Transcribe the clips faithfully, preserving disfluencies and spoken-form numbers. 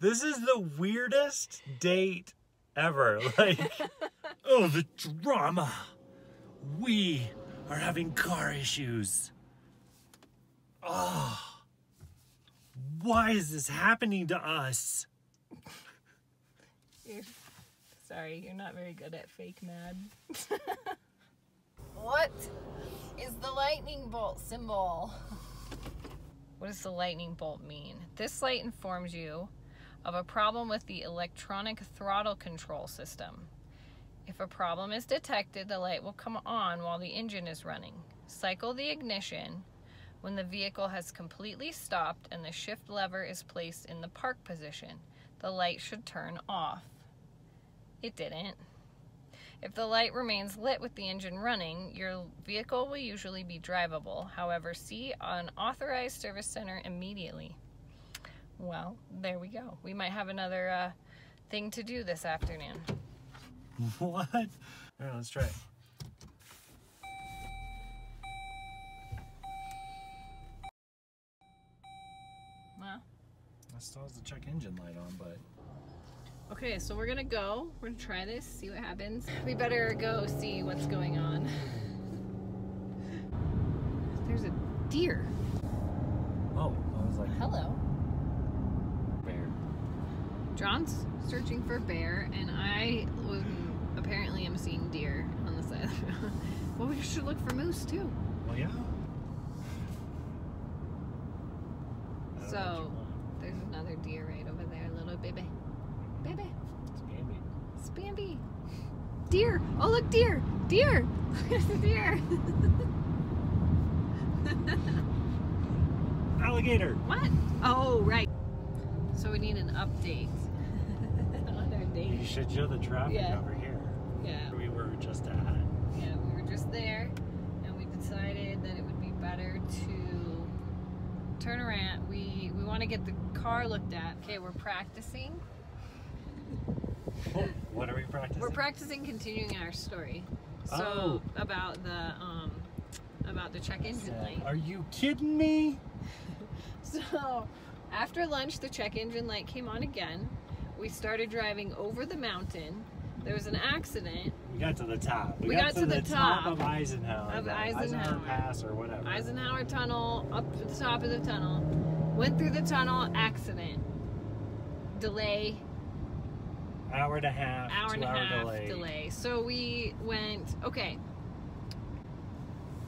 This is the weirdest date ever. Like, oh, the drama. We are having car issues. Oh, why is this happening to us? You're, sorry, you're not very good at fake mad. What is the lightning bolt symbol? What does the lightning bolt mean? This light informs you of a problem with the electronic throttle control system. If a problem is detected, the light will come on while the engine is running. Cycle the ignition when the vehicle has completely stopped and the shift lever is placed in the park position. The light should turn off. It didn't. If the light remains lit with the engine running, your vehicle will usually be drivable. However, see an authorized service center immediately. Well, there we go. We might have another uh, thing to do this afternoon. What? All right, let's try it. Well, that still has the check engine light on, but... Okay, so we're gonna go, we're gonna try this, see what happens. We better go see what's going on. There's a deer. Oh, I was like... Hello. Bear. John's searching for bear, and I was, apparently am seeing deer on the side of the road. Well, we should look for moose, too. Well, yeah. So, there's another deer right over there, little baby. Baby. It's Bambi. It's Bambi. Deer. Oh, look, deer. Deer. Look at the deer. Alligator. What? Oh, right. So we need an update on our date. You should show the traffic yeah. over here. Yeah. We were just at. Yeah, we were just there, and we decided that it would be better to turn around. We, we want to get the car looked at. Okay, we're practicing. What are we practicing? We're practicing continuing our story. So oh. about the um, about the check engine uh, light. Are you kidding me? So after lunch, the check engine light came on again. We started driving over the mountain. There was an accident. We got to the top. We, we got, got to, to the, the top, top of Eisenhower. Of Eisenhower. Eisenhower Pass or whatever. Eisenhower Tunnel. Up to the top of the tunnel. Went through the tunnel. Accident. Delay. Hour and a half, hour and a half delay. delay. So we went, okay.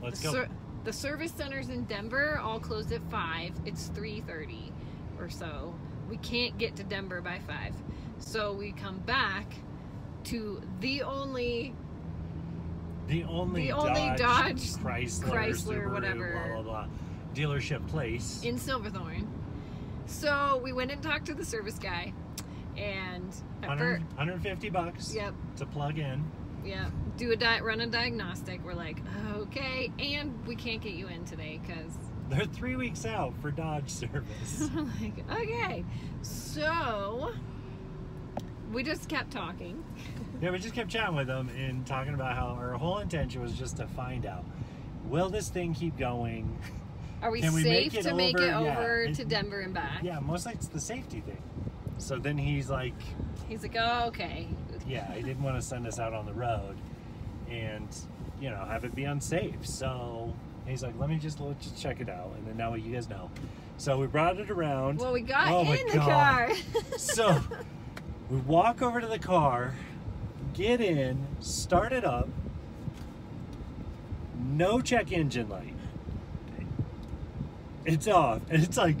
Let's the go. The service centers in Denver all closed at five. It's three thirty or so. We can't get to Denver by five. So we come back to the only... The only, the only Dodge, Dodge, Chrysler, Chrysler Subaru, whatever, blah, blah, blah, dealership place. In Silverthorne. So we went and talked to the service guy. And one hundred, one hundred fifty bucks yep. to plug in. Yeah, do a di run a diagnostic. We're like, okay, and we can't get you in today because they're three weeks out for Dodge service. I'm like, okay, so we just kept talking. Yeah, we just kept chatting with them and talking about how our whole intention was just to find out, will this thing keep going? Are we Can safe we make to over? make it yeah, over it, to Denver and back? Yeah, mostly it's the safety thing. So then he's like... He's like, oh, okay. Yeah, he didn't want to send us out on the road and, you know, have it be unsafe. So he's like, let me just, let you check it out. And then now you guys know. So we brought it around. Well, we got oh in the God. car. So we walk over to the car, get in, start it up. No check engine light. It's off. And it's like...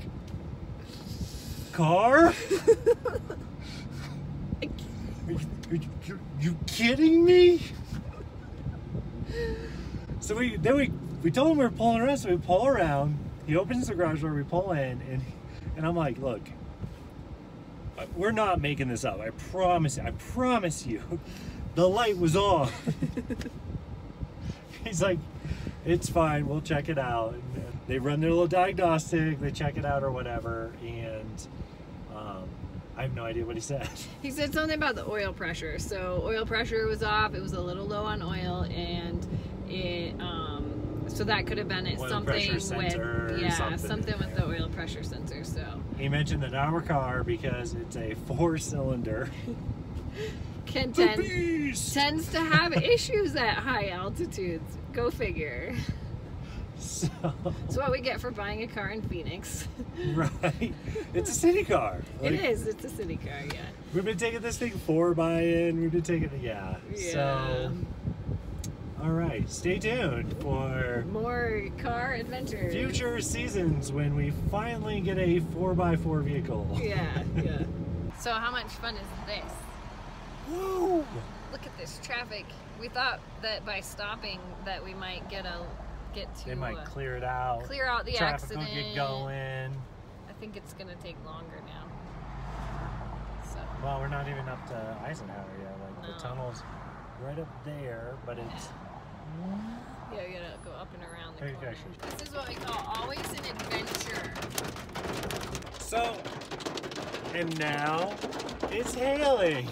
Car? are, you, are, you, are you kidding me? So we then we we told him we were pulling around, so we pull around. He opens the garage door, we pull in, and and I'm like, look, we're not making this up. I promise. I promise you, the light was on. He's like, it's fine. We'll check it out. And they run their little diagnostic, they check it out or whatever, and um, I have no idea what he said. He said something about the oil pressure. So oil pressure was off, it was a little low on oil, and it, um, so that could have been it, something with, yeah, something with the oil pressure sensor, so. He mentioned that our car, because it's a four-cylinder, can tend, tends to have issues at high altitudes. Go figure. So it's what we get for buying a car in Phoenix. Right. It's a city car. Like, it is. It's a city car, yeah. We've been taking this thing for buy-in. We've been taking it, yeah. Yeah. So, all right. Stay tuned for more car adventures. Future seasons when we finally get a four by four vehicle. Yeah, yeah. So how much fun is this? Whoa! Look at this traffic. We thought that by stopping that we might get a... Get to, they might uh, clear it out. Clear out the Traffic accident. Traffic will get going. I think it's going to take longer now. So. Well, we're not even up to Eisenhower yet. Like no. The tunnel's right up there, but it's. Yeah, you gotta go up and around the corner. This is what we call always an adventure. So, and now it's hailing.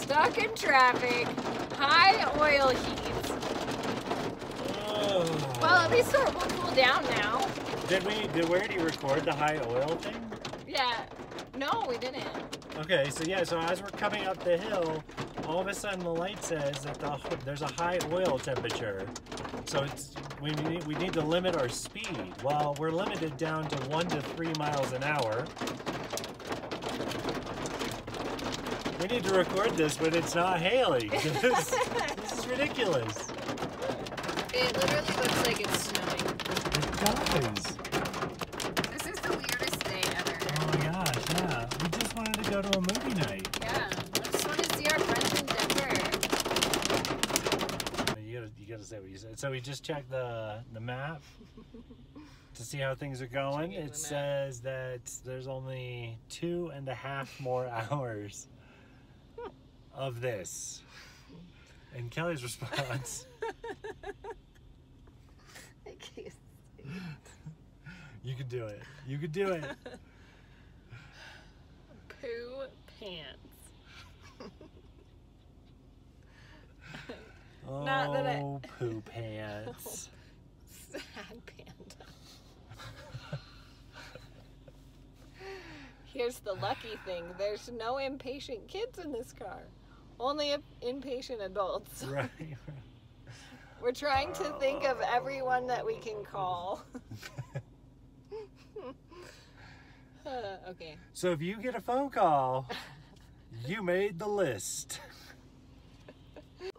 Stuck in traffic. High oil heat. Oh. Well, at least we'll cool down now. Did we, did we already record the high oil thing? Yeah. No, we didn't. Okay, so yeah, so as we're coming up the hill, all of a sudden the light says that the, there's a high oil temperature. So it's, we, need, we need to limit our speed. Well, we're limited down to one to three miles an hour. We need to record this when it's not hailing. This, this is ridiculous. It literally looks like it's snowing. It does. This is the weirdest day ever. Oh my gosh, yeah. We just wanted to go to a movie night. Yeah, I just wanted to see our friends in Denver. You gotta, you gotta say what you said. So we just checked the, the map to see how things are going. Checking it says that there's only two and a half more hours of this. And Kelly's response. I can't see it. You could do it. You could do it. Poo pants. Oh, not that I... poo pants. Oh, sad panda. Here's the lucky thing. There's no impatient kids in this car. Only impatient adults. Right. We're trying to think of everyone that we can call. uh, okay. So if you get a phone call, you made the list.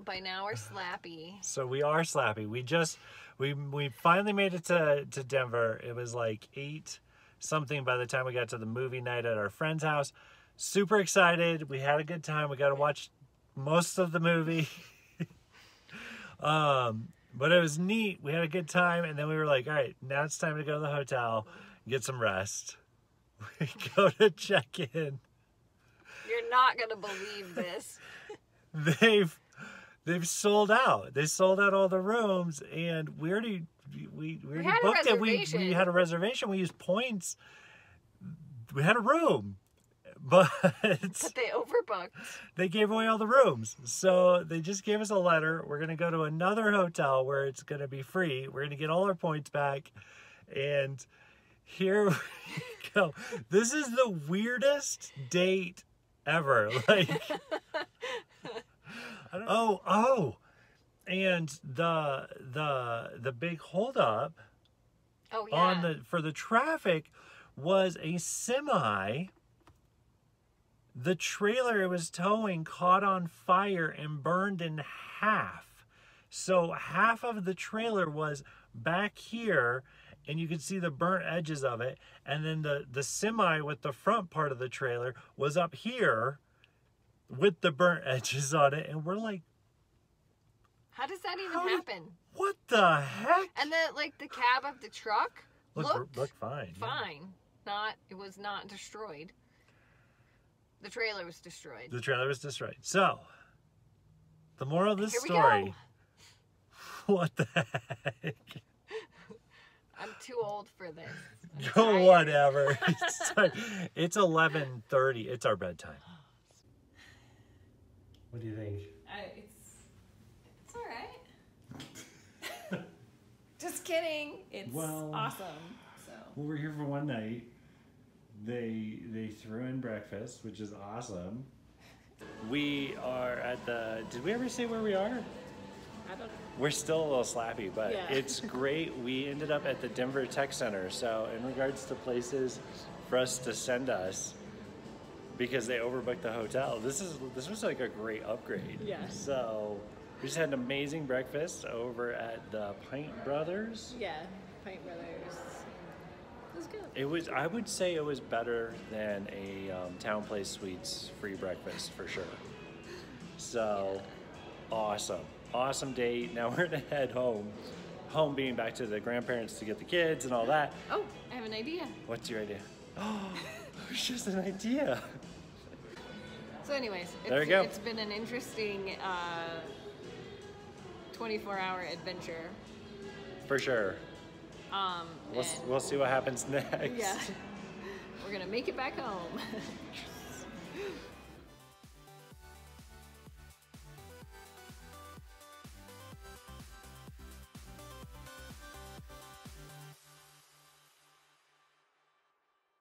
By now we're slappy. So we are slappy. We just, we we finally made it to, to Denver. It was like eight something by the time we got to the movie night at our friend's house. Super excited. We had a good time. We got to watch most of the movie. um, but it was neat. We had a good time. And then we were like, all right, now it's time to go to the hotel and get some rest. We go to check in. You're not going to believe this. They've, they've sold out. They sold out all the rooms. And we already, we, we, already we had booked it. We, we had a reservation. We used points. We had a room. But, but they overbooked. They gave away all the rooms. So they just gave us a letter. We're going to go to another hotel where it's going to be free. We're going to get all our points back. And here we go. This is the weirdest date ever. Like, I don't know. Oh, oh. And the, the, the big holdup oh, yeah. on the, for the traffic was a semi... The trailer it was towing caught on fire and burned in half. So half of the trailer was back here, and you could see the burnt edges of it. And then the, the semi with the front part of the trailer was up here with the burnt edges on it. And we're like... How does that even happen? Did, what the heck? And then, like, the cab of the truck look, looked, looked fine. Fine. Yeah. Not, it was not destroyed. The trailer was destroyed. The trailer was destroyed. So, the moral of this story. What the heck? I'm too old for this. No, whatever. It's eleven thirty. It's our bedtime. What do you think? I, it's it's all right. Just kidding. It's well, awesome. So. we were here for one night. They they threw in breakfast, which is awesome. We are at the, did we ever say where we are? I don't know. We're still a little slappy, but yeah. It's great. We ended up at the Denver Tech Center. So in regards to places for us to send us, because they overbooked the hotel, this is this was like a great upgrade. Yeah. So we just had an amazing breakfast over at the Pint Brothers. Yeah, Pint Brothers. It was good. It was, I would say it was better than a um, Town Place Suites free breakfast for sure. So yeah. Awesome. Awesome date. Now we're gonna head home. Home being back to the grandparents to get the kids and all that. Oh, I have an idea. What's your idea? Oh, it's just an idea. So anyways, it's, there you go. It's been an interesting uh, twenty-four hour adventure. For sure. Um, we'll, we'll see what happens next. Yeah. We're gonna make it back home.